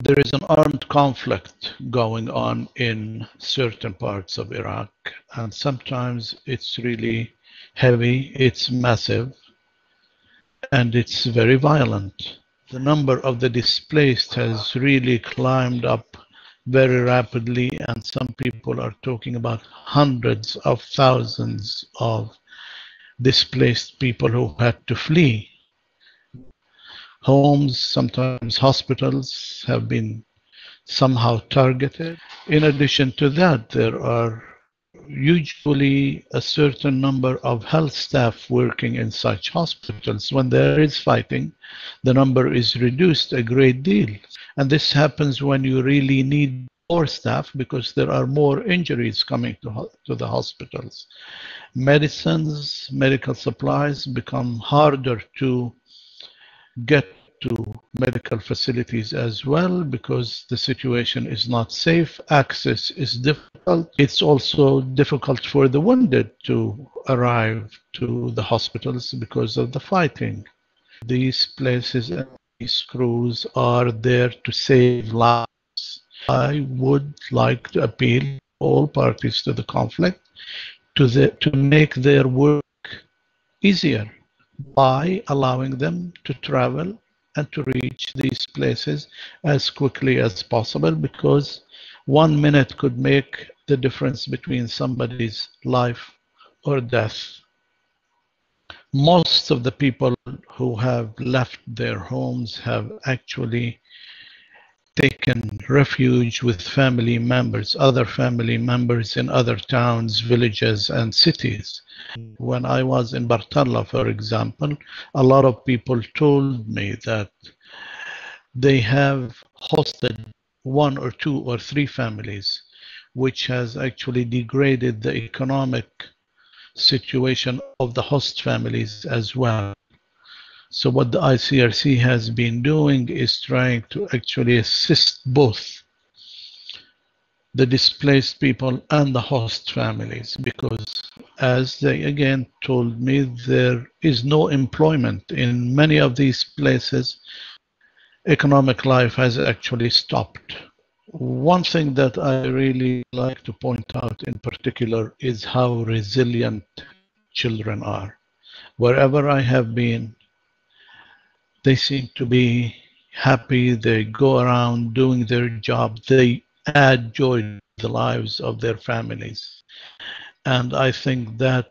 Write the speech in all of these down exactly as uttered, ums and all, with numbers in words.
There is an armed conflict going on in certain parts of Iraq, and sometimes it's really heavy, it's massive, and it's very violent. The number of the displaced has really climbed up very rapidly, and some people are talking about hundreds of thousands of displaced people who had to flee. Homes, sometimes hospitals, have been somehow targeted. In addition to that, there are usually a certain number of health staff working in such hospitals. When there is fighting, the number is reduced a great deal. And this happens when you really need more staff, because there are more injuries coming to, to the hospitals. Medicines, medical supplies become harder to get to medical facilities as well, because the situation is not safe, access is difficult. It's also difficult for the wounded to arrive to the hospitals because of the fighting. These places and these crews are there to save lives. I would like to appeal to all parties to the conflict to, the, to make their work easier by allowing them to travel and to reach these places as quickly as possible, because one minute could make the difference between somebody's life or death. Most of the people who have left their homes have actually taken refuge with family members, other family members in other towns, villages, and cities. When I was in Bartalla, for example, a lot of people told me that they have hosted one or two or three families, which has actually degraded the economic situation of the host families as well. So what the I C R C has been doing is trying to actually assist both the displaced people and the host families, because as they again told me, there is no employment in many of these places. Economic life has actually stopped. One thing that I really like to point out in particular is how resilient children are. Wherever I have been, they seem to be happy, they go around doing their job, they add joy to the lives of their families. And I think that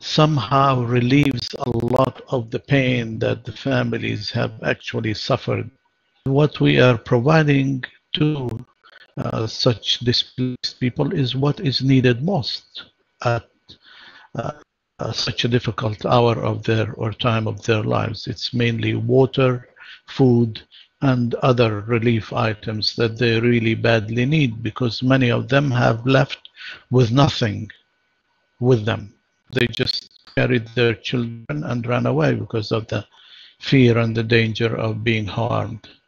somehow relieves a lot of the pain that the families have actually suffered. What we are providing to uh, such displaced people is what is needed most at uh, Uh, such a difficult hour of their or time of their lives. It's mainly water, food, and other relief items that they really badly need, because many of them have left with nothing with them. They just carried their children and ran away because of the fear and the danger of being harmed.